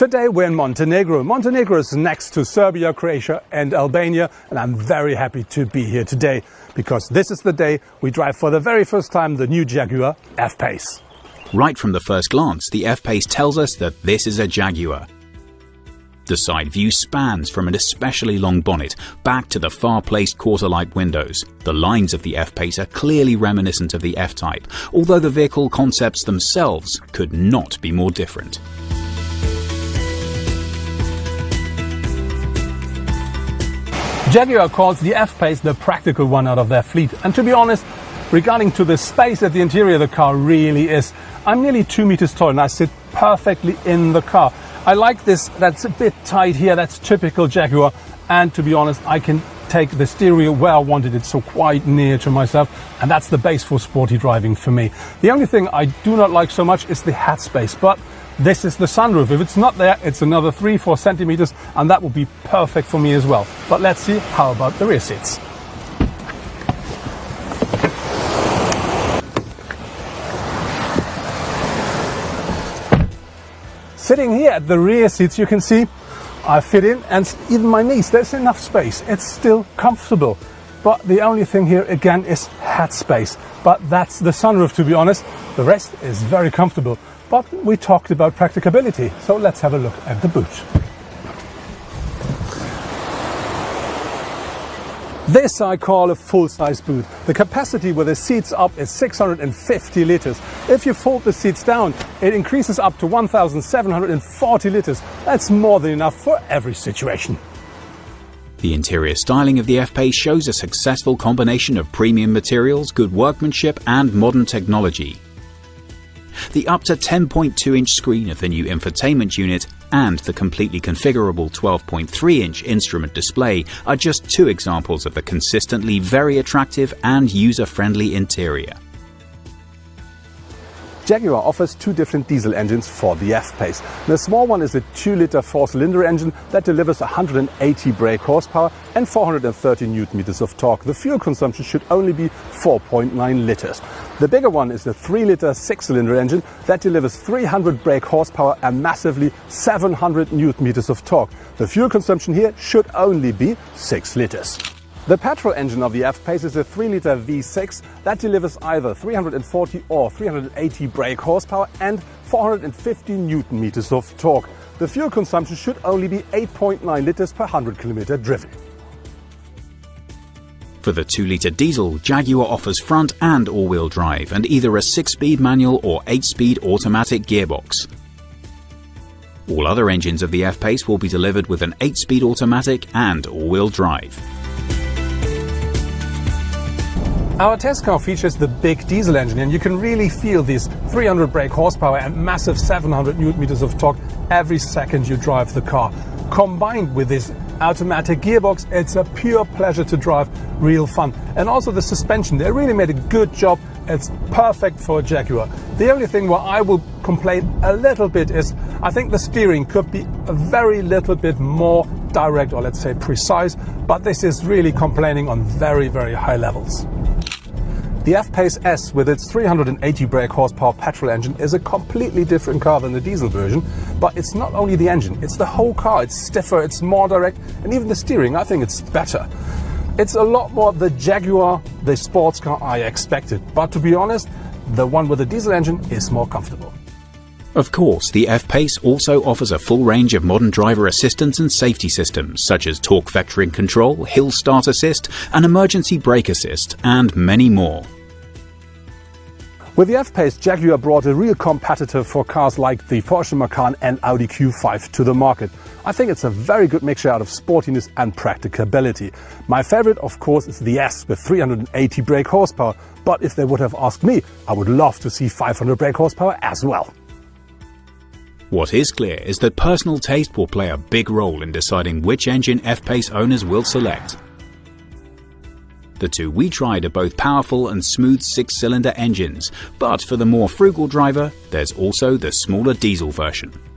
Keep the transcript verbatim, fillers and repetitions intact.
Today we're in Montenegro. Montenegro is next to Serbia, Croatia and Albania, and I'm very happy to be here today because this is the day we drive for the very first time the new Jaguar F-Pace. Right from the first glance, the F-Pace tells us that this is a Jaguar. The side view spans from an especially long bonnet back to the far-placed quarter-light windows. The lines of the F-Pace are clearly reminiscent of the F-Type, although the vehicle concepts themselves could not be more different. Jaguar calls the F-Pace the practical one out of their fleet, and to be honest, regarding to the space at the interior, the car really is. I'm nearly two meters tall and I sit perfectly in the car. I like this, that's a bit tight here, that's typical Jaguar, and to be honest I can take the stereo where I wanted it, so quite near to myself, and that's the base for sporty driving for me. The only thing I do not like so much is the hat space, but this is the sunroof. If it's not there, it's another three, four centimeters and that will be perfect for me as well. But let's see how about the rear seats. Sitting here at the rear seats, you can see I fit in, and even my knees, there's enough space. It's still comfortable. But the only thing here again is head space. But that's the sunroof, to be honest. The rest is very comfortable. But we talked about practicability, so let's have a look at the boot. This I call a full-size boot. The capacity with the seats up is six hundred fifty liters. If you fold the seats down, it increases up to one thousand seven hundred forty liters. That's more than enough for every situation. The interior styling of the F-Pace shows a successful combination of premium materials, good workmanship and modern technology. The up to ten point two inch screen of the new infotainment unit and the completely configurable twelve point three inch instrument display are just two examples of the consistently very attractive and user-friendly interior. Jaguar offers two different diesel engines for the F-Pace. The small one is a two litre four-cylinder engine that delivers one hundred eighty brake horsepower and four hundred thirty newton-meters of torque. The fuel consumption should only be four point nine litres. The bigger one is the three litre six-cylinder engine that delivers three hundred brake horsepower and massively seven hundred newton-meters of torque. The fuel consumption here should only be six litres. The petrol engine of the F-Pace is a three litre V six that delivers either three hundred forty or three hundred eighty brake horsepower and four hundred fifty newton-meters of torque. The fuel consumption should only be eight point nine litres per one hundred kilometre driven. For the two litre diesel, Jaguar offers front and all-wheel drive and either a six-speed manual or eight-speed automatic gearbox. All other engines of the F-Pace will be delivered with an eight-speed automatic and all-wheel drive. Our test car features the big diesel engine, and you can really feel these three hundred brake horsepower and massive seven hundred newton-meters of torque every second you drive the car. Combined with this automatic gearbox, it's a pure pleasure to drive, real fun. And also the suspension, they really made a good job. It's perfect for a Jaguar. The only thing where I will complain a little bit is I think the steering could be a very little bit more direct, or let's say precise, but this is really complaining on very, very high levels. The F-Pace S with its three hundred eighty brake horsepower petrol engine is a completely different car than the diesel version, but it's not only the engine, it's the whole car. It's stiffer, it's more direct, and even the steering, I think it's better. It's a lot more the Jaguar, the sports car I expected, but to be honest, the one with the diesel engine is more comfortable. Of course, the F-Pace also offers a full range of modern driver assistance and safety systems such as torque vectoring control, hill start assist, an emergency brake assist and many more. With the F-Pace, Jaguar brought a real competitor for cars like the Porsche Macan and Audi Q five to the market. I think it's a very good mixture out of sportiness and practicability. My favorite, of course, is the S with three hundred eighty brake horsepower, but if they would have asked me, I would love to see five hundred brake horsepower as well. What is clear is that personal taste will play a big role in deciding which engine F-Pace owners will select. The two we tried are both powerful and smooth six-cylinder engines, but for the more frugal driver, there's also the smaller diesel version.